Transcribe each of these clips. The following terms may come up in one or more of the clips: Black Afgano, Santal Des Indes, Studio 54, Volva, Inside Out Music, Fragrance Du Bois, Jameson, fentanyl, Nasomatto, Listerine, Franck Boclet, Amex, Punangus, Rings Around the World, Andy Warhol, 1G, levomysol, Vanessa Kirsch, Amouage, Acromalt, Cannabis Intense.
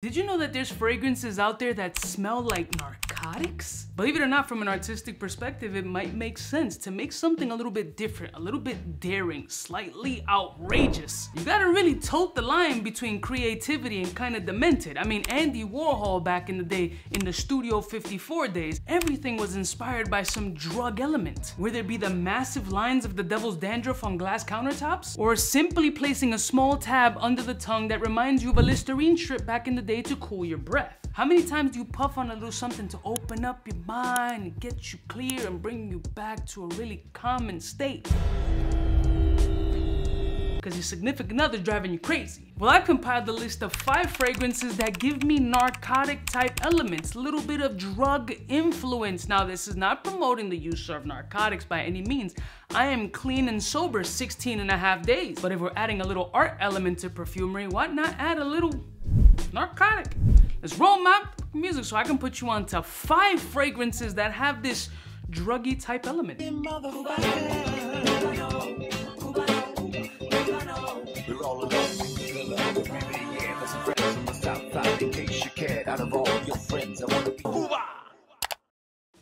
Did you know that there's fragrances out there that smell like narcotics? Believe it or not, from an artistic perspective, it might make sense to make something a little bit different, a little bit daring, slightly outrageous. You gotta really tote the line between creativity and kind of demented. I mean, Andy Warhol back in the day, in the Studio 54 days, everything was inspired by some drug element. Whether it be the massive lines of the devil's dandruff on glass countertops, or simply placing a small tab under the tongue that reminds you of a Listerine strip back in the day to cool your breath. How many times do you puff on a little something to open up your mind and get you clear and bring you back to a really common state? Because your significant other's driving you crazy. Well, I compiled the list of 5 fragrances that give me narcotic type elements, a little bit of drug influence. Now, this is not promoting the use of narcotics by any means. I am clean and sober 16 and a half days. But if we're adding a little art element to perfumery, why not add a little narcotic? Let's roll my music so I can put you on to 5 fragrances that have this druggy type element.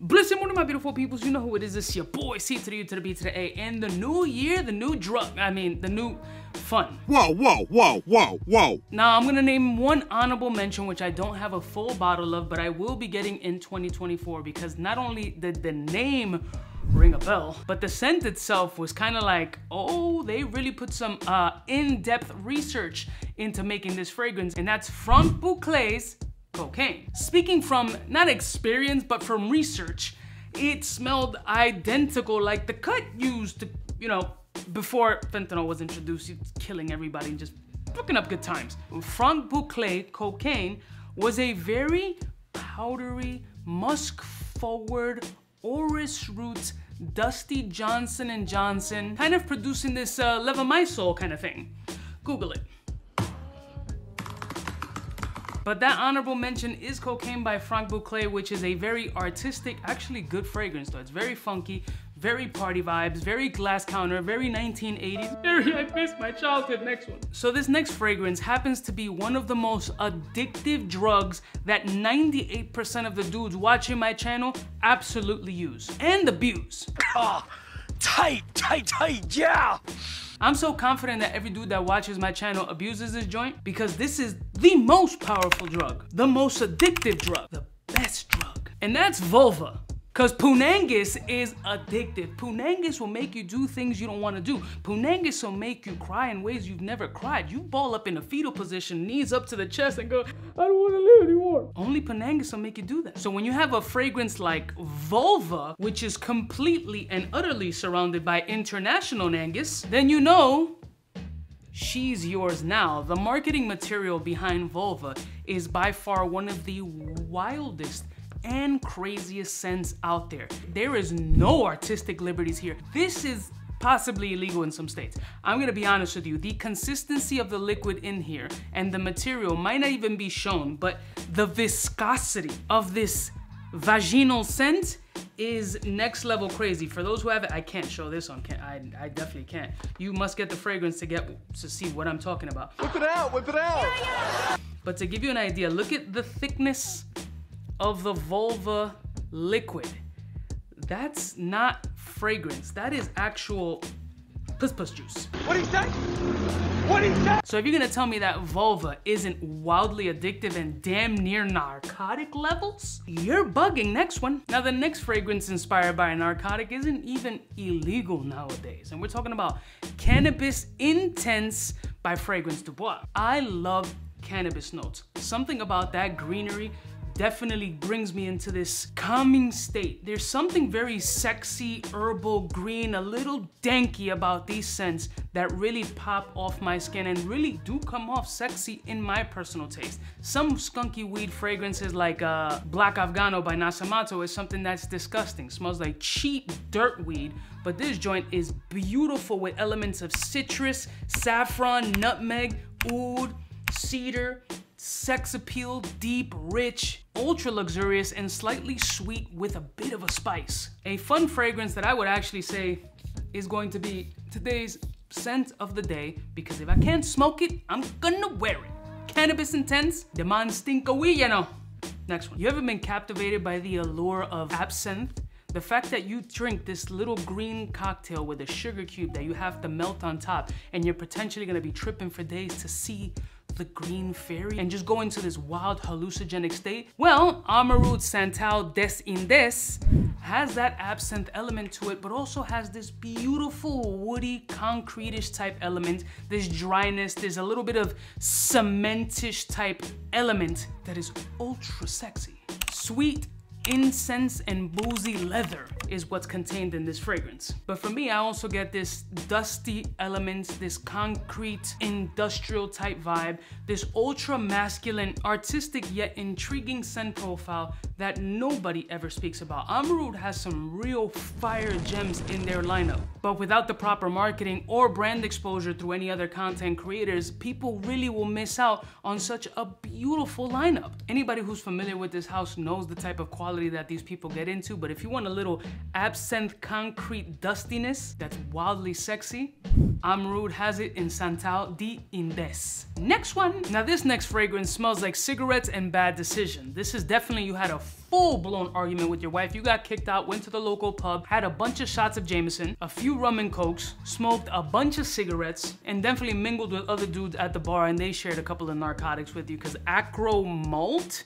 Blessed morning, my beautiful peoples. You know who it is. It's your boy, C to the U to the B to the A. And the new year, the new drug. I mean, the new fun. Whoa, whoa, whoa, whoa, whoa. Now, I'm going to name one honorable mention, which I don't have a full bottle of, but I will be getting in 2024 because not only did the name ring a bell, but the scent itself was kind of like, oh, they really put some in-depth research into making this fragrance. And that's Franck Boclet's Cocaine. Speaking from, not experience, but from research, it smelled identical like the cut used to, you know, before fentanyl was introduced, he was killing everybody and just fucking up good times. Franck Boclet Cocaine was a very powdery, musk-forward, orris root, dusty Johnson & Johnson, kind of producing this levomysol kind of thing. Google it. But that honorable mention is Cocaine by Franck Boclet, which is a very artistic, actually good fragrance though. It's very funky, very party vibes, very glass counter, very 1980s. Very, I missed my childhood, next one. So this next fragrance happens to be one of the most addictive drugs that 98% of the dudes watching my channel absolutely use and abuse. Oh, tight, tight, tight, yeah. I'm so confident that every dude that watches my channel abuses this joint because this is the most powerful drug, the most addictive drug, the best drug. And that's Volva. Because Punangus is addictive. Punangus will make you do things you don't want to do. Punangus will make you cry in ways you've never cried. You ball up in a fetal position, knees up to the chest and go, I don't want to live anymore. Only Punangus will make you do that. So when you have a fragrance like Volva, which is completely and utterly surrounded by international Nangus, then you know she's yours now. The marketing material behind Volva is by far one of the wildest and craziest scents out there. There is no artistic liberties here. This is possibly illegal in some states. I'm gonna be honest with you, the consistency of the liquid in here and the material might not even be shown, but the viscosity of this vaginal scent is next level crazy. For those who have it, I can't show this on, I definitely can't. You must get the fragrance to see what I'm talking about. Whip it out, whip it out. Yeah, yeah. But to give you an idea, look at the thickness of the Volva liquid. That's not fragrance, that is actual puss juice. What'd he say? What'd he say? So if you're gonna tell me that Volva isn't wildly addictive and damn near narcotic levels, you're bugging. Next one. Now the next fragrance inspired by a narcotic isn't even illegal nowadays. And we're talking about Cannabis Intense by Fragrance Du Bois. I love cannabis notes. Something about that greenery definitely brings me into this calming state. There's something very sexy, herbal, green, a little danky about these scents that really pop off my skin and really do come off sexy in my personal taste. Some skunky weed fragrances like Black Afgano by Nasomatto is something that's disgusting. Smells like cheap dirt weed, but this joint is beautiful with elements of citrus, saffron, nutmeg, oud, cedar, sex appeal, deep, rich, ultra luxurious, and slightly sweet with a bit of a spice. A fun fragrance that I would actually say is going to be today's scent of the day because if I can't smoke it, I'm gonna wear it. Cannabis Intense, the man stink away, you know. Next one. You ever been captivated by the allure of absinthe? The fact that you drink this little green cocktail with a sugar cube that you have to melt on top, and you're potentially gonna be tripping for days to see the green fairy and just go into this wild hallucinogenic state? Well, Amouage Santal Des Indes has that absinthe element to it, but also has this beautiful woody, concrete-ish type element, this dryness, there's a little bit of cementish type element that is ultra sexy. Sweet incense and boozy leather is what's contained in this fragrance. But for me, I also get this dusty elements, this concrete industrial type vibe, this ultra masculine, artistic yet intriguing scent profile that nobody ever speaks about. Amouage has some real fire gems in their lineup, but without the proper marketing or brand exposure through any other content creators, people really will miss out on such a beautiful lineup. Anybody who's familiar with this house knows the type of quality that these people get into, but if you want a little absinthe concrete dustiness that's wildly sexy, Amouage has it in Santal Des Indes. Next one. Now this next fragrance smells like cigarettes and bad decision. This is definitely, you had a full-blown argument with your wife, you got kicked out, went to the local pub, had a bunch of shots of Jameson, a few rum and cokes, smoked a bunch of cigarettes, and definitely mingled with other dudes at the bar, and they shared a couple of narcotics with you, because Acromalt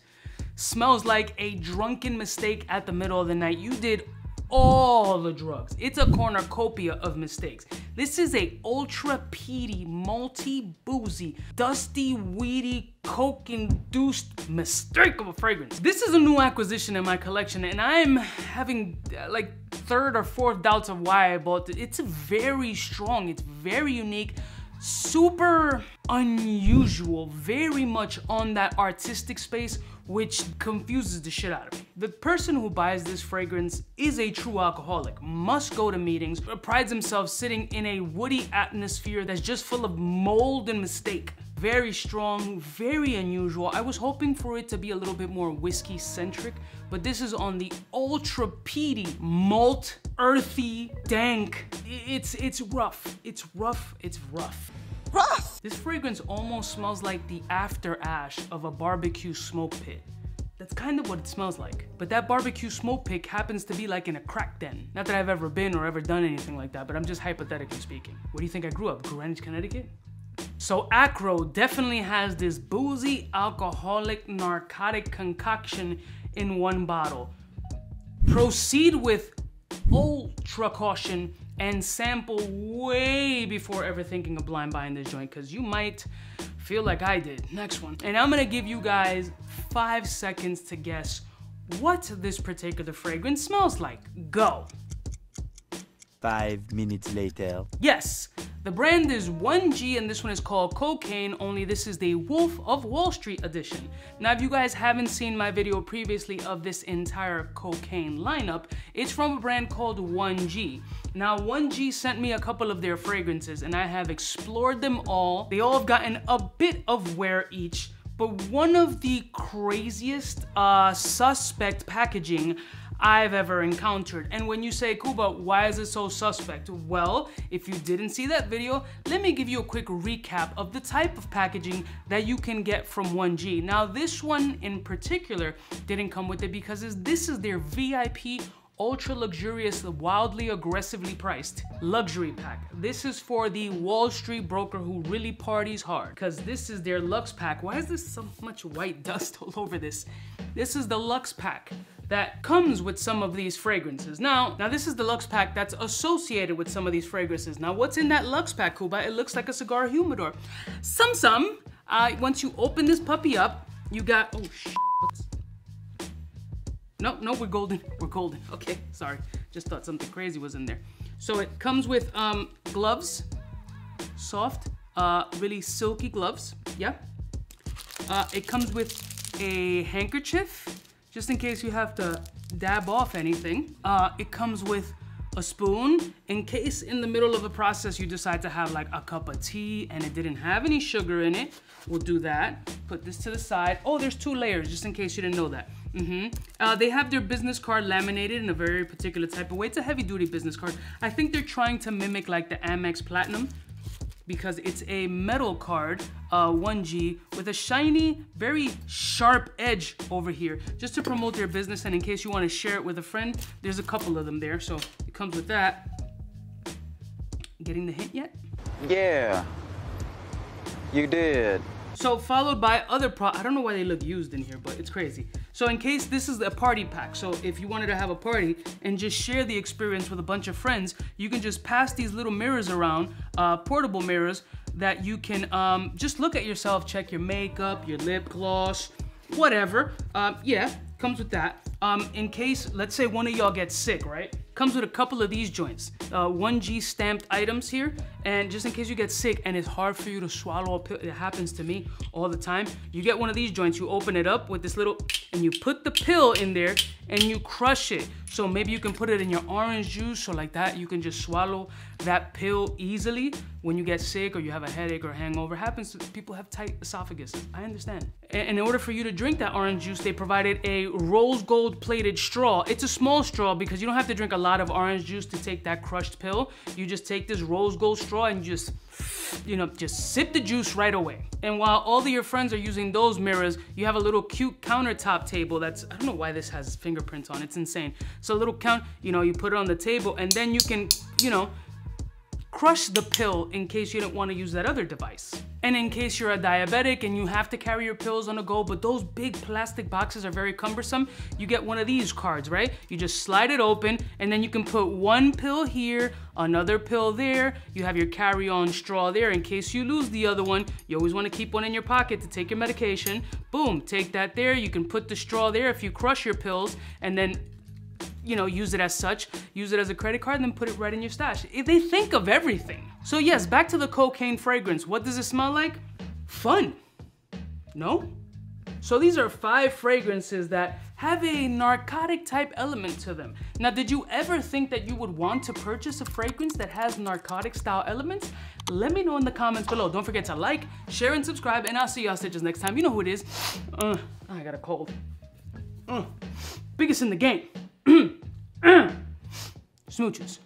smells like a drunken mistake at the middle of the night. You did all the drugs. It's a cornucopia of mistakes. This is a ultra peaty, malty, boozy, dusty, weedy, coke-induced mistake of a fragrance. This is a new acquisition in my collection, and I'm having like third or fourth doubts of why I bought it. It's very strong, it's very unique, super unusual, very much on that artistic space, which confuses the shit out of me. The person who buys this fragrance is a true alcoholic, must go to meetings, prides himself sitting in a woody atmosphere that's just full of mold and mistake. Very strong, very unusual. I was hoping for it to be a little bit more whiskey-centric, but this is on the ultra peaty, malt, earthy, dank. It's rough, it's rough, it's rough. This fragrance almost smells like the after ash of a barbecue smoke pit. That's kind of what it smells like. But that barbecue smoke pit happens to be like in a crack den. Not that I've ever been or ever done anything like that, but I'm just hypothetically speaking. Where do you think I grew up? Greenwich, Connecticut? So Acro definitely has this boozy, alcoholic, narcotic concoction in one bottle. Proceed with ultra caution and sample way before ever thinking of blind buying this joint, because you might feel like I did. Next one. And I'm gonna give you guys 5 seconds to guess what this particular fragrance smells like. Go. 5 minutes later. Yes. The brand is 1G, and this one is called Cocaine, only this is the Wolf of Wall Street edition. Now, if you guys haven't seen my video previously of this entire Cocaine lineup, it's from a brand called 1G. Now, 1G sent me a couple of their fragrances, and I have explored them all. They all have gotten a bit of wear each, but one of the craziest suspect packaging I've ever encountered. And when you say, Cuba, why is it so suspect? Well, if you didn't see that video, let me give you a quick recap of the type of packaging that you can get from 1G. Now, this one in particular didn't come with it, because this is their VIP, ultra luxurious, wildly aggressively priced luxury pack. This is for the Wall Street broker who really parties hard, because this is their Luxe pack. Why is there so much white dust all over this? This is the Luxe pack that comes with some of these fragrances. Now this is the Luxe pack that's associated with some of these fragrances. Now, what's in that Luxe pack, Cuba? It looks like a cigar humidor. Once you open this puppy up, you got, oh shit. No, we're golden. Okay, sorry. Just thought something crazy was in there. So it comes with gloves, soft, really silky gloves, yeah. It comes with a handkerchief, just in case you have to dab off anything. It comes with a spoon, in case in the middle of the process you decide to have like a cup of tea and it didn't have any sugar in it. We'll do that. Put this to the side. Oh, there's 2 layers, just in case you didn't know that. They have their business card laminated in a very particular type of way. It's a heavy-duty business card. I think they're trying to mimic like the Amex Platinum. because it's a metal card, 1G, with a shiny, very sharp edge over here, just to promote your business, and in case you want to share it with a friend, there's a couple of them there, so it comes with that. Getting the hint yet? Yeah, you did. So followed by other I don't know why they look used in here, but it's crazy. So in case this is a party pack, so if you wanted to have a party and just share the experience with a bunch of friends, you can just pass these little mirrors around, portable mirrors, that you can just look at yourself, check your makeup, your lip gloss, whatever. Yeah, comes with that. In case, let's say one of y'all gets sick, right? Comes with a couple of these joints, 1G stamped items here, and just in case you get sick and it's hard for you to swallow a pill, it happens to me all the time, you get one of these joints, you open it up with this little, and you put the pill in there and you crush it. So maybe you can put it in your orange juice, so like that you can just swallow that pill easily when you get sick or you have a headache or hangover. It happens to people who have tight esophaguses, I understand. And in order for you to drink that orange juice, they provided a rose gold plated straw. It's a small straw because you don't have to drink a lot of orange juice to take that crushed pill. You just take this rose gold straw and just, you know, just sip the juice right away. And while all of your friends are using those mirrors, you have a little cute countertop table that's, I don't know why this has fingerprints on, it's insane. So a little you know, you put it on the table and then you can, you know, crush the pill in case you don't want to use that other device. And in case you're a diabetic and you have to carry your pills on the go, but those big plastic boxes are very cumbersome, you get one of these cards, right? You just slide it open and then you can put one pill here, another pill there. You have your carry-on straw there in case you lose the other one. You always want to keep one in your pocket to take your medication. Boom, take that there. You can put the straw there if you crush your pills, and then, you know, use it as such, use it as a credit card, and then put it right in your stash. They think of everything. So yes, back to the cocaine fragrance. What does it smell like? Fun, no? So these are 5 fragrances that have a narcotic type element to them. Now, did you ever think that you would want to purchase a fragrance that has narcotic style elements? Let me know in the comments below. Don't forget to like, share, and subscribe, and I'll see y'all stitches next time. You know who it is. I got a cold. Biggest in the game. Smooches.